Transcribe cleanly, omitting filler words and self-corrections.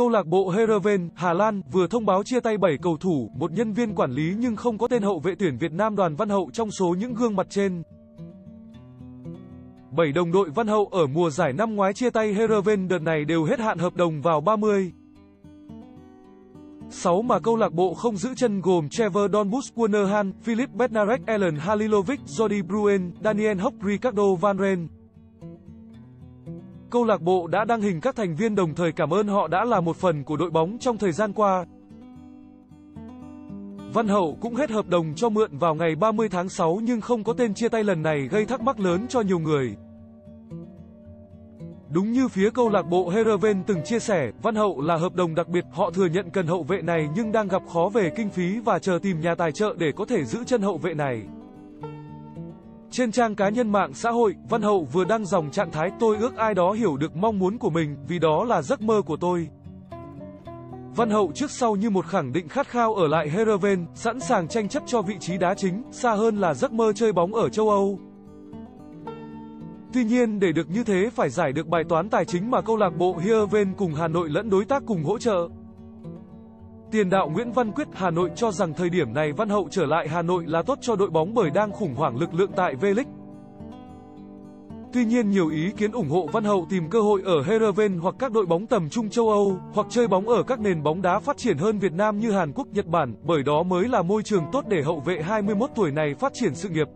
Câu lạc bộ Heerenveen, Hà Lan vừa thông báo chia tay 7 cầu thủ, một nhân viên quản lý nhưng không có tên hậu vệ tuyển Việt Nam Đoàn Văn Hậu trong số những gương mặt trên. 7 đồng đội Văn Hậu ở mùa giải năm ngoái chia tay Heerenveen đợt này đều hết hạn hợp đồng vào 30/6 mà câu lạc bộ không giữ chân gồm Trevor Donbus, Quinnerhan, Philip Bednarek, Alan Halilovic, Jordi Bruen, Daniel Hock, Ricardo Van Rijn. Câu lạc bộ đã đăng hình các thành viên đồng thời cảm ơn họ đã là một phần của đội bóng trong thời gian qua. Văn Hậu cũng hết hợp đồng cho mượn vào ngày 30 tháng 6 nhưng không có tên chia tay lần này gây thắc mắc lớn cho nhiều người. Đúng như phía câu lạc bộ Heerenveen từng chia sẻ, Văn Hậu là hợp đồng đặc biệt, họ thừa nhận cần hậu vệ này nhưng đang gặp khó về kinh phí và chờ tìm nhà tài trợ để có thể giữ chân hậu vệ này. Trên trang cá nhân mạng xã hội, Văn Hậu vừa đăng dòng trạng thái "Tôi ước ai đó hiểu được mong muốn của mình, vì đó là giấc mơ của tôi". Văn Hậu trước sau như một khẳng định khát khao ở lại Heerenveen, sẵn sàng tranh chấp cho vị trí đá chính, xa hơn là giấc mơ chơi bóng ở châu Âu. Tuy nhiên để được như thế phải giải được bài toán tài chính mà câu lạc bộ Heerenveen cùng Hà Nội lẫn đối tác cùng hỗ trợ. Tiền đạo Nguyễn Văn Quyết Hà Nội cho rằng thời điểm này Văn Hậu trở lại Hà Nội là tốt cho đội bóng bởi đang khủng hoảng lực lượng tại V-League. Tuy nhiên nhiều ý kiến ủng hộ Văn Hậu tìm cơ hội ở Heerenveen hoặc các đội bóng tầm trung châu Âu, hoặc chơi bóng ở các nền bóng đá phát triển hơn Việt Nam như Hàn Quốc, Nhật Bản, bởi đó mới là môi trường tốt để hậu vệ 21 tuổi này phát triển sự nghiệp.